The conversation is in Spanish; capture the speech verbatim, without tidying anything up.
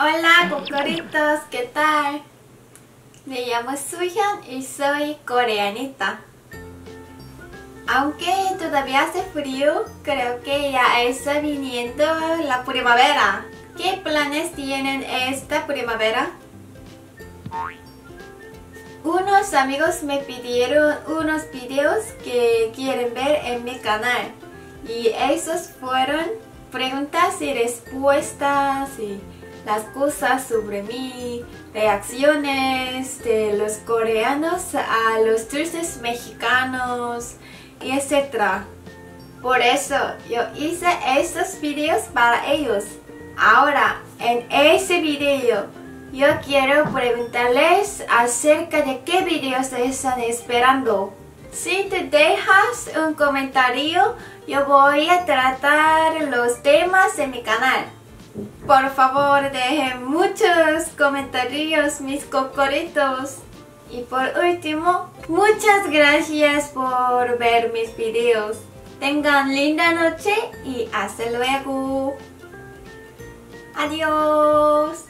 Hola cocoritos, ¿qué tal? Me llamo Soohyun y soy coreanita. Aunque todavía hace frío, creo que ya está viniendo la primavera. ¿Qué planes tienen esta primavera? Unos amigos me pidieron unos videos que quieren ver en mi canal. Y esos fueron preguntas y respuestas y las cosas sobre mí, reacciones de los coreanos a los dulces mexicanos, y etcétera. Por eso yo hice estos videos para ellos. Ahora, en ese video, yo quiero preguntarles acerca de qué videos están esperando. Si te dejas un comentario, yo voy a tratar los temas de mi canal. Por favor, dejen muchos comentarios, mis cocoritos. Y por último, muchas gracias por ver mis videos. Tengan linda noche y hasta luego. Adiós.